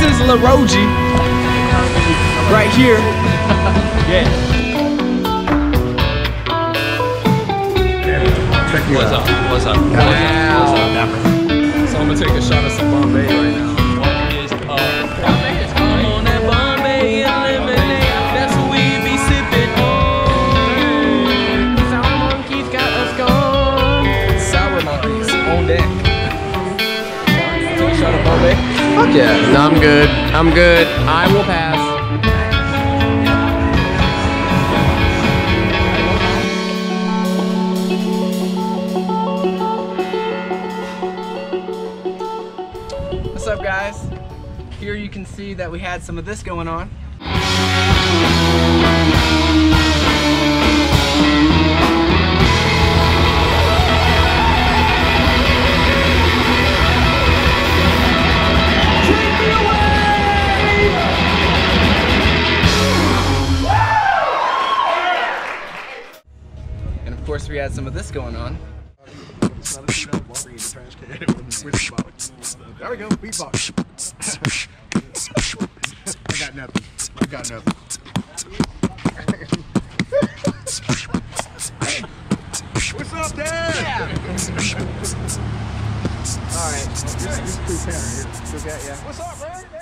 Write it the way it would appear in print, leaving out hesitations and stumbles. This is LaRoji right here. Yeah. What's up? Wow. So I'm gonna take a shot of some Bombay right now. Fuck yeah. No, I'm good. I'm good. I will pass. What's up, guys? Here you can see that we had some of this going on. Of course, we had some of this going on. There we go, beatbox. I got nothing. What's up, Dad? Yeah. All right. What's up, man?